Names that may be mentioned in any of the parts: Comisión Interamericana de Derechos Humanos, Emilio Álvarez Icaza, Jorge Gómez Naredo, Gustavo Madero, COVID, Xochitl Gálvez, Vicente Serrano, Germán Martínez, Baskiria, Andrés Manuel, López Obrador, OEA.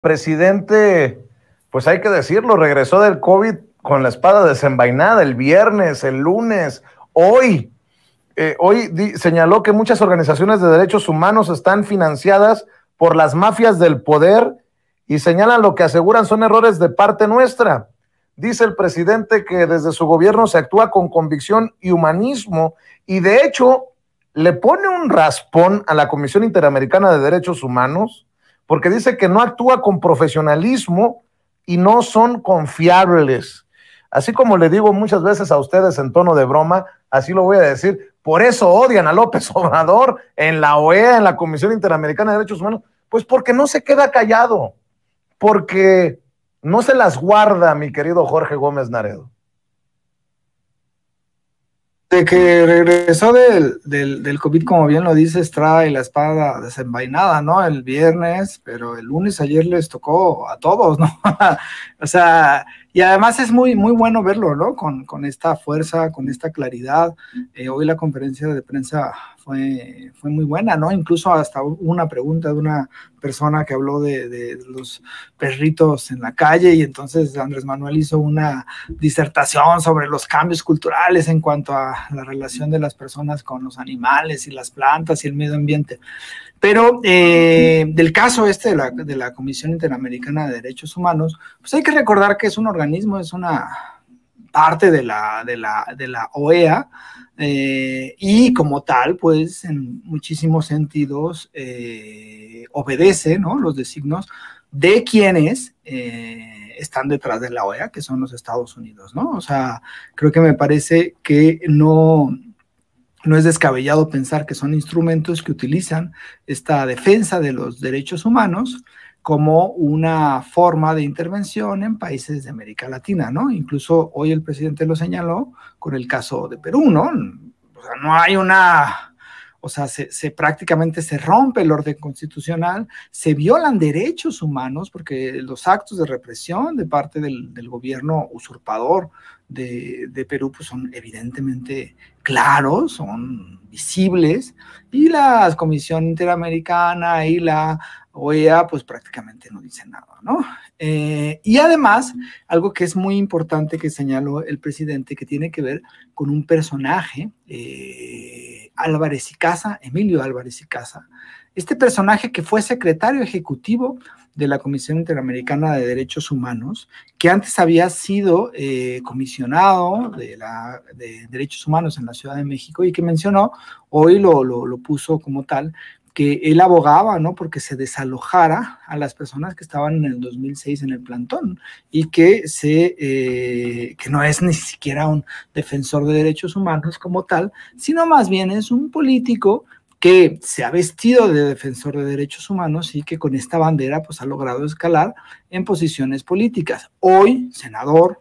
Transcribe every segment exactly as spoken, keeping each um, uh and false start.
Presidente, pues hay que decirlo, regresó del COVID con la espada desenvainada el viernes, el lunes, hoy. Eh, hoy di, señaló que muchas organizaciones de derechos humanos están financiadas por las mafias del poder y señalan lo que aseguran son errores de parte nuestra. Dice el presidente que desde su gobierno se actúa con convicción y humanismo y de hecho le pone un raspón a la Comisión Interamericana de Derechos Humanos porque dice que no actúa con profesionalismo y no son confiables. Así como le digo muchas veces a ustedes en tono de broma, así lo voy a decir, por eso odian a López Obrador en la O E A, en la Comisión Interamericana de Derechos Humanos, pues porque no se queda callado, porque no se las guarda, mi querido Jorge Gómez Naredo. De que regresó del, del, del COVID, como bien lo dices, trae la espada desenvainada, ¿no? El viernes, pero el lunes ayer les tocó a todos, ¿no? O sea, y además es muy, muy bueno verlo, ¿no? Con, con esta fuerza, con esta claridad. Eh, hoy la conferencia de prensa fue, fue muy buena, ¿no? Incluso hasta una pregunta de una persona que habló de, de los perritos en la calle y entonces Andrés Manuel hizo una disertación sobre los cambios culturales en cuanto a la relación de las personas con los animales y las plantas y el medio ambiente. Pero eh, del caso este de la, de la Comisión Interamericana de Derechos Humanos, pues hay que recordar que es un organismo, es una parte de la, de la, de la O E A eh, y como tal, pues en muchísimos sentidos eh, obedece, ¿no?, los designios de quienes eh, están detrás de la O E A, que son los Estados Unidos, ¿no? O sea, creo que me parece que no... No es descabellado pensar que son instrumentos que utilizan esta defensa de los derechos humanos como una forma de intervención en países de América Latina, ¿no? Incluso hoy el presidente lo señaló con el caso de Perú, ¿no? O sea, no hay una... O sea, se, se prácticamente se rompe el orden constitucional, se violan derechos humanos porque los actos de represión de parte del, del gobierno usurpador de, de Perú pues son evidentemente claros, son visibles y la Comisión Interamericana y la O E A pues prácticamente no dicen nada, ¿no? Eh, y además, algo que es muy importante que señaló el presidente que tiene que ver con un personaje... Eh, Álvarez Icaza, Emilio Álvarez Icaza, este personaje que fue secretario ejecutivo de la Comisión Interamericana de Derechos Humanos, que antes había sido eh, comisionado de, la, de Derechos Humanos en la Ciudad de México y que mencionó, hoy lo, lo, lo puso como tal, que él abogaba, ¿no?, porque se desalojara a las personas que estaban en el dos mil seis en el plantón y que, se, eh, que no es ni siquiera un defensor de derechos humanos como tal, sino más bien es un político que se ha vestido de defensor de derechos humanos y que con esta bandera pues, ha logrado escalar en posiciones políticas. Hoy, senador,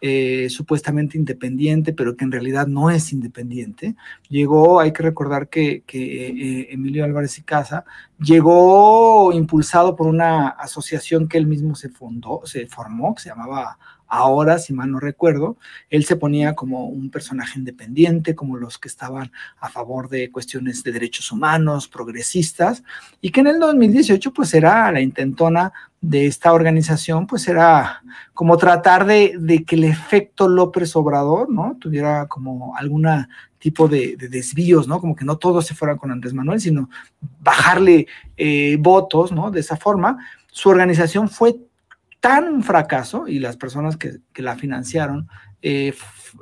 Eh, supuestamente independiente, pero que en realidad no es independiente. Llegó, hay que recordar que, que eh, Emilio Álvarez Icaza llegó impulsado por una asociación que él mismo se fundó, se formó, que se llamaba Ahora, si mal no recuerdo. Él se ponía como un personaje independiente, como los que estaban a favor de cuestiones de derechos humanos, progresistas, y que en el dos mil dieciocho pues era la intentona de esta organización, pues era como tratar de, de que el efecto López Obrador, ¿no?, tuviera como alguna tipo de, de desvíos, ¿no?, como que no todos se fueran con Andrés Manuel, sino bajarle eh, votos, ¿no?, de esa forma. Su organización fue tan un fracaso y las personas que, que la financiaron eh,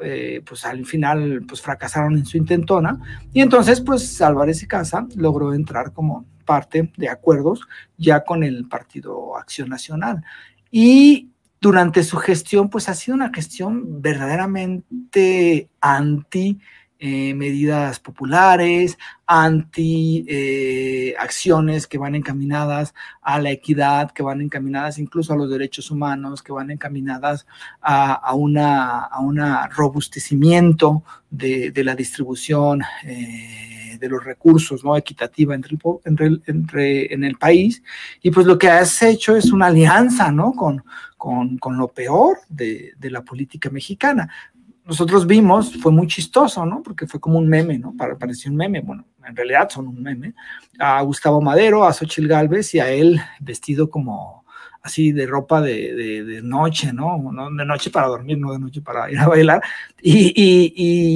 eh, pues al final pues fracasaron en su intentona y entonces pues Álvarez Icaza logró entrar como parte de acuerdos ya con el Partido Acción Nacional y durante su gestión pues ha sido una gestión verdaderamente anti Eh, medidas populares, anti eh, acciones que van encaminadas a la equidad, que van encaminadas incluso a los derechos humanos, que van encaminadas a, a una a una robustecimiento de, de la distribución eh, de los recursos, ¿no?, equitativa entre el, entre el, entre, en el país. Y pues lo que has hecho es una alianza, ¿no?, con, con, con lo peor de, de la política mexicana. Nosotros vimos, fue muy chistoso, ¿no?, porque fue como un meme, ¿no?, parecía un meme, bueno, en realidad son un meme, a Gustavo Madero, a Xochitl Gálvez y a él vestido como así de ropa de, de, de noche, ¿no? ¿no? De noche para dormir, no de noche para ir a bailar, y, y,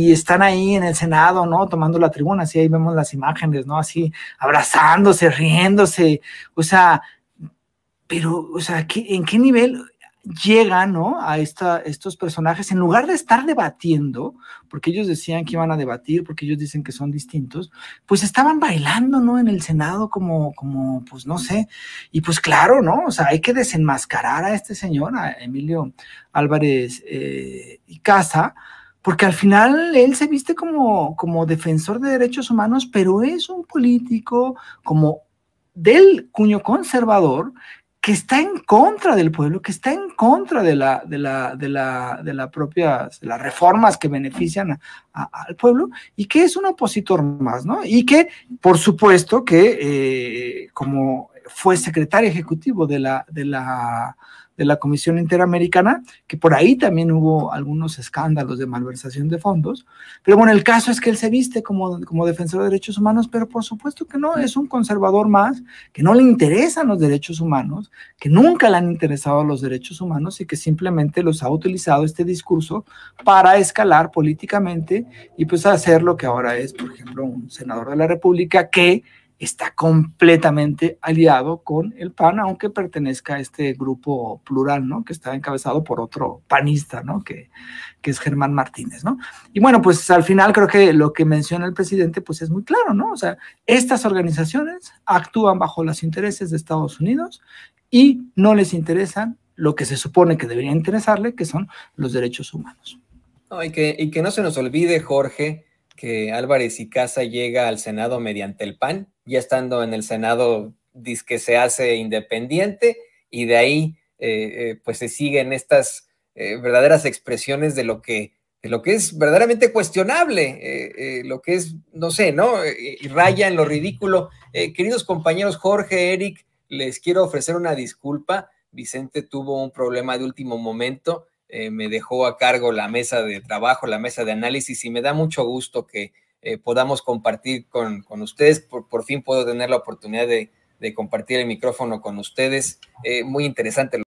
y están ahí en el Senado, ¿no? Tomando la tribuna, así ahí vemos las imágenes, ¿no? Así abrazándose, riéndose, o sea, pero, o sea, ¿en qué nivel llegan, ¿no? a esta, estos personajes, en lugar de estar debatiendo, porque ellos decían que iban a debatir, porque ellos dicen que son distintos, pues estaban bailando, ¿no? En el Senado como, como pues no sé, y pues claro, ¿no? O sea, hay que desenmascarar a este señor, a Emilio Álvarez eh, Icaza, porque al final él se viste como, como defensor de derechos humanos, pero es un político como del cuño conservador, que está en contra del pueblo, que está en contra de la, de la, de la, de la propias, de las reformas que benefician a, a, al pueblo, y que es un opositor más, ¿no? Y que, por supuesto, que eh, como fue secretario ejecutivo de la, de la, de la Comisión Interamericana, que por ahí también hubo algunos escándalos de malversación de fondos, pero bueno, el caso es que él se viste como, como defensor de derechos humanos, pero por supuesto que no, es un conservador más, que no le interesan los derechos humanos, que nunca le han interesado los derechos humanos y que simplemente los ha utilizado este discurso para escalar políticamente y pues hacer lo que ahora es, por ejemplo, un senador de la República que está completamente aliado con el P A N, aunque pertenezca a este grupo plural, ¿no? Que está encabezado por otro panista, ¿no? Que, que es Germán Martínez, ¿no? Y bueno, pues al final creo que lo que menciona el presidente, pues es muy claro, ¿no? O sea, estas organizaciones actúan bajo los intereses de Estados Unidos y no les interesan lo que se supone que debería interesarle, que son los derechos humanos. No, y, que, y que no se nos olvide, Jorge, que Álvarez Icaza llega al Senado mediante el P A N, ya estando en el Senado, dizque se hace independiente, y de ahí eh, eh, pues se siguen estas eh, verdaderas expresiones de lo que, de lo que es verdaderamente cuestionable, eh, eh, lo que es, no sé, ¿no? Eh, y raya en lo ridículo. Eh, queridos compañeros Jorge, Eric, les quiero ofrecer una disculpa. Vicente tuvo un problema de último momento, eh, me dejó a cargo la mesa de trabajo, la mesa de análisis, y me da mucho gusto que Eh, podamos compartir con, con ustedes. Por, por fin puedo tener la oportunidad de, de compartir el micrófono con ustedes. Eh, muy interesante.